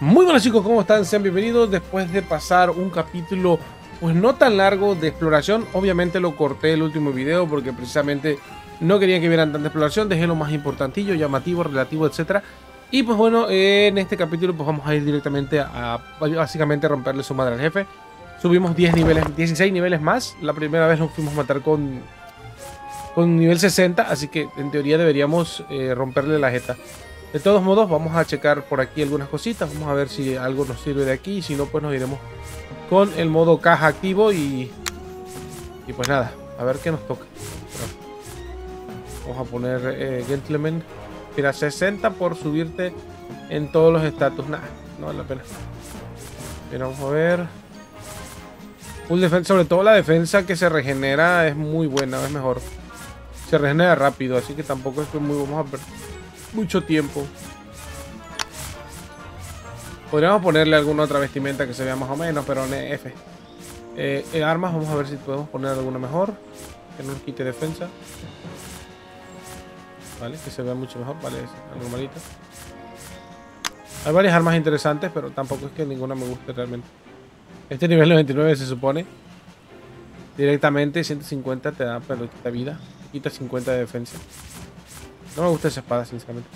Muy buenas chicos, ¿cómo están? Sean bienvenidos. Después de pasar un capítulo pues no tan largo de exploración, obviamente lo corté el último video porque precisamente no quería que vieran tanta exploración, dejé lo más importantillo, llamativo, relativo, etcétera. Y pues bueno, en este capítulo pues vamos a ir directamente a básicamente romperle su madre al jefe. Subimos 10 niveles, 16 niveles más. La primera vez nos fuimos a matar con nivel 60, así que en teoría deberíamos romperle la jeta. De todos modos, vamos a checar por aquí algunas cositas. Vamos a ver si algo nos sirve de aquí. Si no, pues nos iremos con el modo caja activo y pues nada, a ver qué nos toca. Vamos a poner Gentleman. Mira, 60 por subirte en todos los estatus. Nada, no vale la pena. Mira, vamos a ver. Full defensa, sobre todo la defensa que se regenera es muy buena, es mejor. Se regenera rápido, así que tampoco es muy... Vamos a ver. Mucho tiempo. Podríamos ponerle alguna otra vestimenta que se vea más o menos, pero en F. En armas, vamos a ver si podemos poner alguna mejor. Que no nos quite defensa. Vale, que se vea mucho mejor. Vale, algo malito. Hay varias armas interesantes, pero tampoco es que ninguna me guste realmente. Este nivel 99 se supone. Directamente 150 te da, pero quita vida. Quita 50 de defensa. No me gusta esa espada, sinceramente.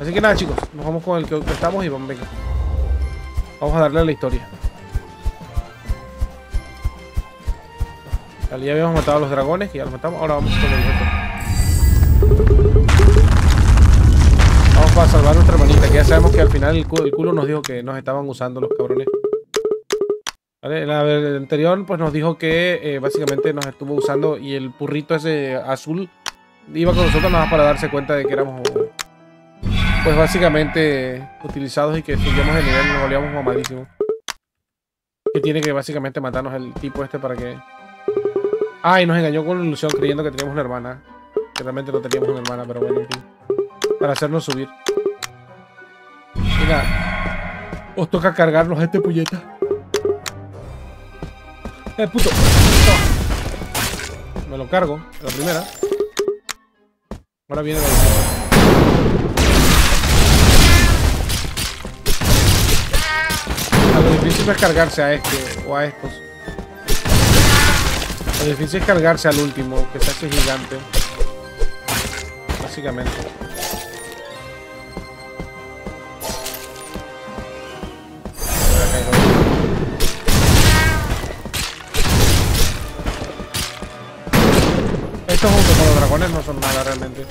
Así que nada, chicos. Nos vamos con el que estamos y vamos, venga. Vamos a darle a la historia. Vale, ya habíamos matado a los dragones, que ya los matamos. Ahora vamos con el jefe. Vamos para salvar a nuestra hermanita, que ya sabemos que al final el culo nos dijo que nos estaban usando los cabrones. Vale, en el anterior pues nos dijo que básicamente nos estuvo usando y el burrito ese azul... Iba con nosotros nada más para darse cuenta de que éramos pues básicamente utilizados y que subíamos de nivel y nos volvíamos mamadísimos. Que tiene que básicamente matarnos el tipo este para que... Ah, y nos engañó con la ilusión creyendo que teníamos una hermana. Que realmente no teníamos una hermana, pero bueno, en fin. Para hacernos subir. Mira, os toca cargarnos a este puñeta. ¡Eh, puto! No. Me lo cargo, la primera. Ahora viene la izquierda. Lo difícil es cargarse a este o a estos. Lo difícil es cargarse al último, que se hace gigante. Básicamente. Estos junto con los dragones no son nada realmente.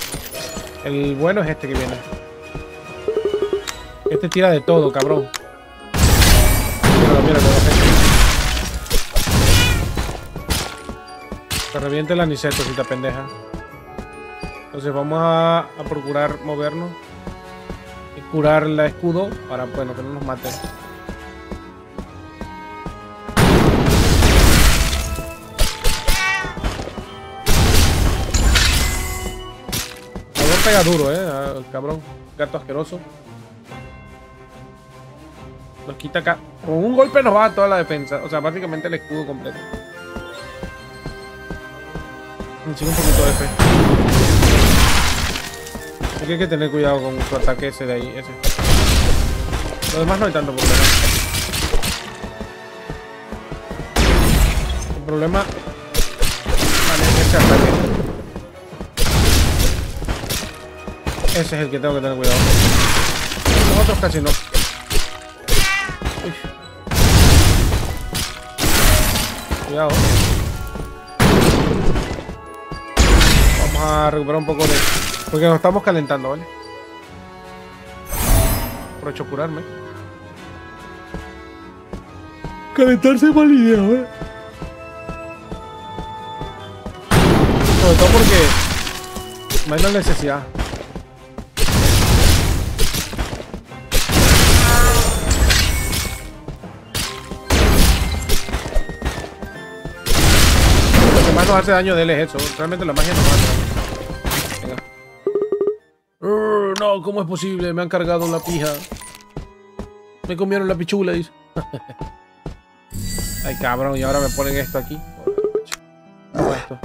El bueno es este que viene. Este tira de todo, cabrón. Míralo, míralo, gente. Te revienta el aniceto, si te pendeja. Entonces vamos a procurar movernos. Y curar el escudo para, bueno, que no nos mate. Pega duro, el cabrón. Gato asqueroso. Nos quita acá. Con un golpe nos va a toda la defensa. O sea, prácticamente el escudo completo. Me sigue un poquito de fe. Así que hay que tener cuidado con su ataque ese de ahí. Ese. Lo demás no hay tanto problema. El problema... Vale, es ese ataque. Ese es el que tengo que tener cuidado. Los otros casi no. Uy. Cuidado. Vamos a recuperar un poco de... Porque nos estamos calentando, ¿vale? Aprovecho curarme. Calentarse es mala idea, ¿eh? Sobre todo porque... No hay la necesidad. Nos hace daño de él es eso, realmente la magia nos hace daño. Venga. No, ¿cómo es posible? Me han cargado la pija. Me comieron la pichula, dice. Ay, cabrón, y ahora me ponen esto aquí. Esto.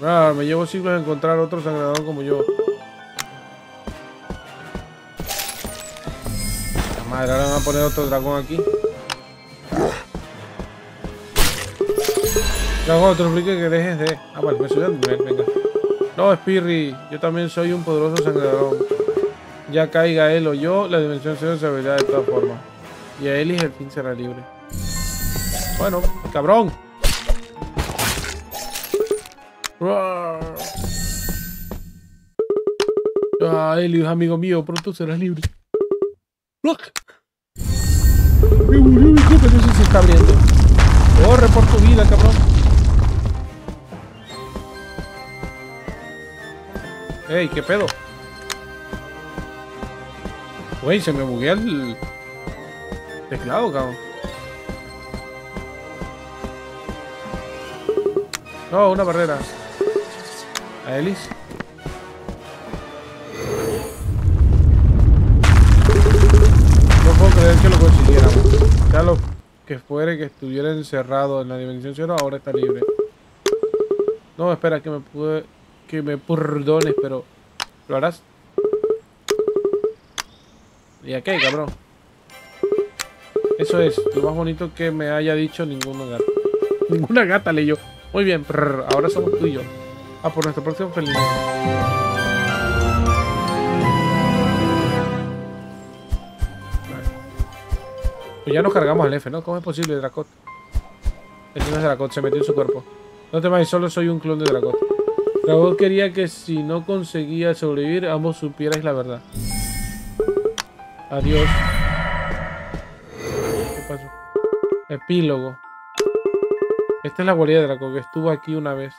Ah, me llevo siglos a encontrar otro sangrador como yo. madre, ahora me va a poner otro dragón aquí. Yo hago otro flique que dejes de... Ah, vale, me soy de nivel, venga. No, Spirry, yo también soy un poderoso sangrador. Ya caiga él o yo, la dimensión cero se abrirá de todas formas. Y a él y el fin será libre. Bueno, cabrón. Ah, Eli, amigo mío, pronto serás libre. Me murió mi copa, no sé si se está abriendo. Corre por tu vida, cabrón. Ey, ¿qué pedo? Wey, se me buguea el teclado, cabrón. No, una barrera. A Elis. Que lo consiguiéramos, ya lo que fuere que estuviera encerrado en la dimensión cero, ahora está libre. No, espera, que me perdones, pero ¿lo harás? ¿Y a qué, cabrón? Eso es lo más bonito que me haya dicho ninguna gata. Ninguna gata, leyó. Muy bien, ahora somos tú y yo. Ah, por nuestro próximo feliz. Ya nos cargamos al F, ¿no? ¿Cómo es posible, Drakoth? Ese no es Drakoth, se metió en su cuerpo. No temáis, solo soy un clon de Drakoth. Drakoth quería que si no conseguía sobrevivir, ambos supierais la verdad. Adiós. ¿Qué pasó? Epílogo. Esta es la guardia de Drakoth, que estuvo aquí una vez.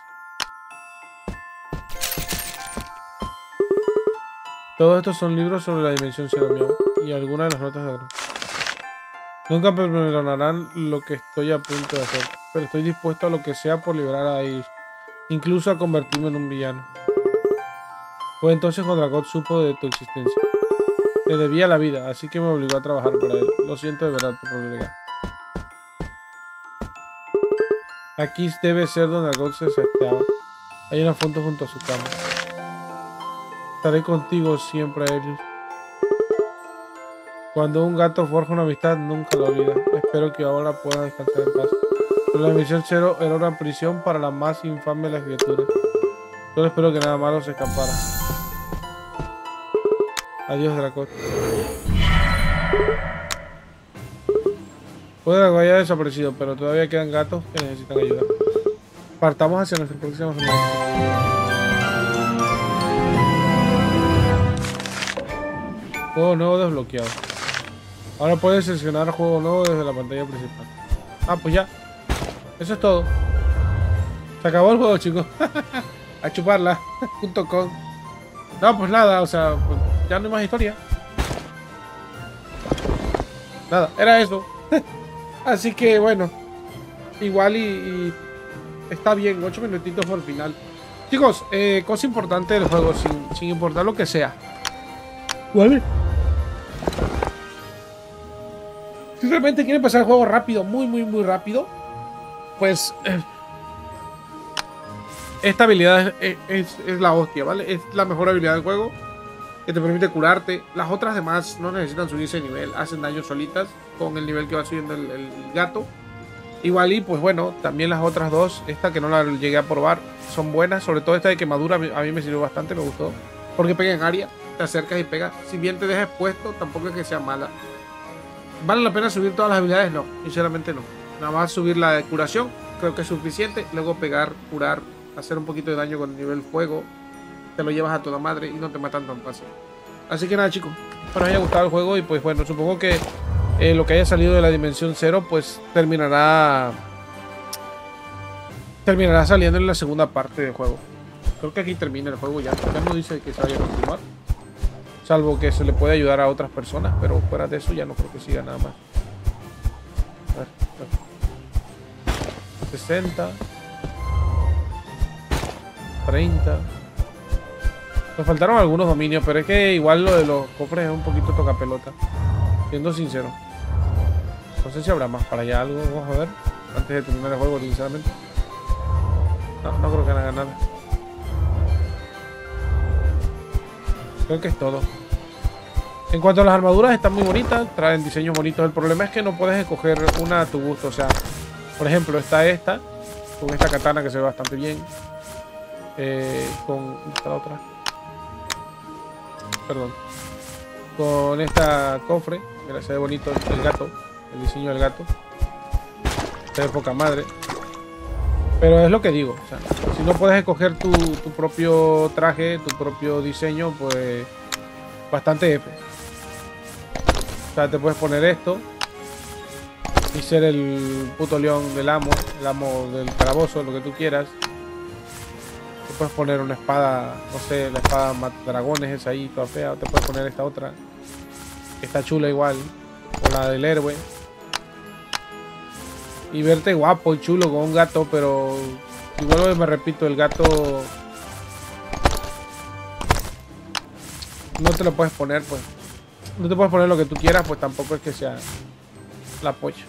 Todos estos son libros sobre la dimensión cero mío y algunas de las notas de Drakoth. Nunca me perdonarán lo que estoy a punto de hacer, pero estoy dispuesto a lo que sea por liberar a Air, incluso a convertirme en un villano. Fue entonces cuando Drakoth supo de tu existencia. Te debía la vida, así que me obligó a trabajar para él. Lo siento de verdad por obligar. Aquí debe ser donde Drakoth se saqueaba. Hay una foto junto a su cama. Estaré contigo siempre, Air. Cuando un gato forja una amistad, nunca lo olvida. Espero que ahora pueda descansar en paz. Pero la misión cero era una prisión para la más infame de las criaturas. Solo espero que nada malo se escapara. Adiós, Drakoth. Puede que haya desaparecido, pero todavía quedan gatos que necesitan ayuda. Partamos hacia nuestro próximo semana. Juego nuevo desbloqueado. Ahora puedes seleccionar juego nuevo desde la pantalla principal. Ah, pues ya. Eso es todo. Se acabó el juego, chicos. A chuparla. Punto com. No, pues nada, o sea, pues ya no hay más historia. Nada, era eso. Así que bueno. Igual y está bien, 8 minutitos por el final. Chicos, cosa importante del juego, sin importar lo que sea. ¿Vale? Si realmente quieren pasar el juego rápido, muy rápido, pues esta habilidad es la hostia, ¿vale? Es la mejor habilidad del juego, que te permite curarte. Las otras demás no necesitan subirse de nivel, hacen daño solitas con el nivel que va subiendo el gato. Igual y pues bueno, también las otras dos, esta que no la llegué a probar, son buenas. Sobre todo esta de quemadura, a mí me sirvió bastante, me gustó, porque pega en área, te acercas y pegas. Si bien te dejas expuesto, tampoco es que sea mala. ¿Vale la pena subir todas las habilidades? No, sinceramente no. Nada más subir la de curación, creo que es suficiente. Luego pegar, curar, hacer un poquito de daño con el nivel fuego, te lo llevas a toda madre y no te matan tan fácil. Así que nada, chicos, espero que haya gustado el juego. Y pues bueno, supongo que lo que haya salido de la dimensión cero, pues terminará saliendo en la segunda parte del juego. Creo que aquí termina el juego ya. Ya no dice que se vaya a continuar. Salvo que se le puede ayudar a otras personas. Pero fuera de eso ya no creo que siga nada más. A ver, 60. 30. Nos faltaron algunos dominios. Pero es que igual lo de los cofres es un poquito tocapelota. Siendo sincero. No sé si habrá más para allá algo. Vamos a ver. Antes de terminar el juego, sinceramente. No creo que haga nada. Creo que es todo. En cuanto a las armaduras, están muy bonitas, traen diseños bonitos. El problema es que no puedes escoger una a tu gusto. O sea, por ejemplo, está esta, con esta katana que se ve bastante bien. Con esta otra. Perdón. Con esta cofre. Mira, se ve bonito el gato. El diseño del gato. Se ve poca madre. Pero es lo que digo. O sea, si no puedes escoger tu propio traje, tu propio diseño, pues bastante F. O sea, te puedes poner esto y ser el puto león del amo, el amo del calabozo, lo que tú quieras. Te puedes poner una espada, no sé, la espada matadragones esa ahí, toda fea. Te puedes poner esta otra, que está chula igual, o la del héroe. Y verte guapo y chulo con un gato, pero si vuelvo y me repito, el gato no te lo puedes poner, pues. No te puedes poner lo que tú quieras, pues tampoco es que sea la pocha.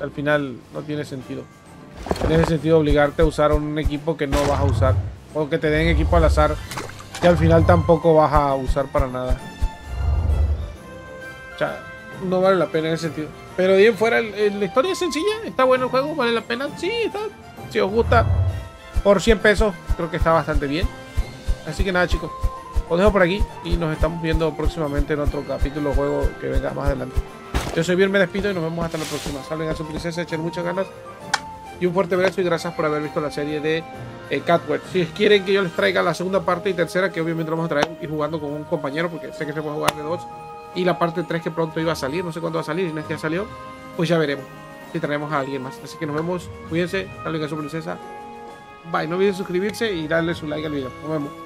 Al final no tiene sentido. Tiene sentido obligarte a usar un equipo que no vas a usar. O que te den equipo al azar, que al final tampoco vas a usar para nada. O sea, no vale la pena en ese sentido. Pero bien fuera, la historia es sencilla. Está bueno el juego, vale la pena. Sí, está. Si os gusta, por 100 pesos, creo que está bastante bien. Así que nada, chicos. Os dejo por aquí y nos estamos viendo próximamente en otro capítulo o juego que venga más adelante. Yo soy Vir, me despido y nos vemos hasta la próxima. Salven a su princesa, echen muchas ganas y un fuerte abrazo y gracias por haber visto la serie de CatQuest. Si quieren que yo les traiga la segunda parte y tercera, que obviamente vamos a traer y jugando con un compañero porque sé que se puede jugar de dos, y la parte 3 que pronto iba a salir, no sé cuándo va a salir, y no es que ya salió, pues ya veremos si traemos a alguien más. Así que nos vemos, cuídense, salven a su princesa, bye, no olviden suscribirse y darle su like al video. Nos vemos.